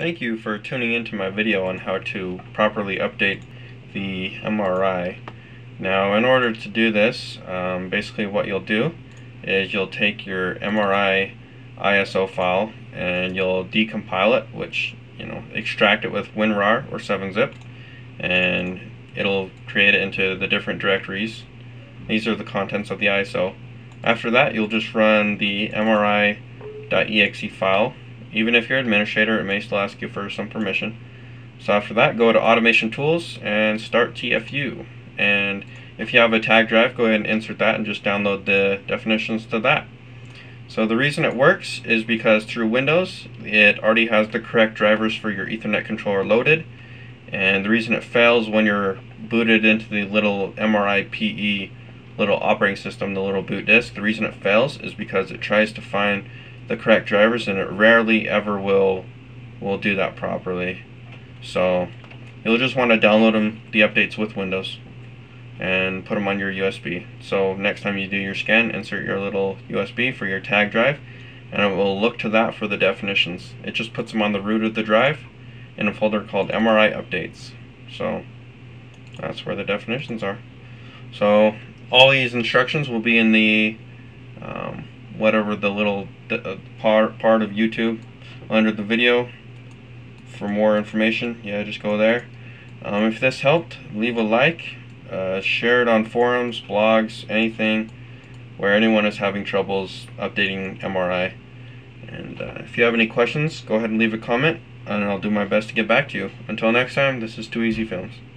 Thank you for tuning into my video on how to properly update the MRI. Now, in order to do this, basically what you'll do is you'll take your MRI ISO file and you'll decompile it, which, you know, extract it with WinRAR or 7-zip, and it'll create it into the different directories. These are the contents of the ISO. After that, you'll just run the MRI.exe file. Even if you're an administrator, it may still ask you for some permission. So after that, go to Automation Tools and Start TFU. And if you have a tag drive, go ahead and insert that and just download the definitions to that. So the reason it works is because through Windows, it already has the correct drivers for your Ethernet controller loaded. And the reason it fails when you're booted into the little MRI PE little operating system, the little boot disk, the reason it fails is because it tries to find the correct drivers and it rarely ever will do that properly. So you'll just want to download them, the updates with Windows, and put them on your USB. So next time you do your scan, insert your little USB for your tag drive, and it will look to that for the definitions. It just puts them on the root of the drive in a folder called MRI Updates. So that's where the definitions are. So all these instructions will be in the whatever the little part of YouTube under the video. For more information, yeah, just go there. If this helped, leave a like, share it on forums, blogs, anything where anyone is having troubles updating MRI. And if you have any questions, go ahead and leave a comment, and I'll do my best to get back to you. Until next time, this is 2ezFilms.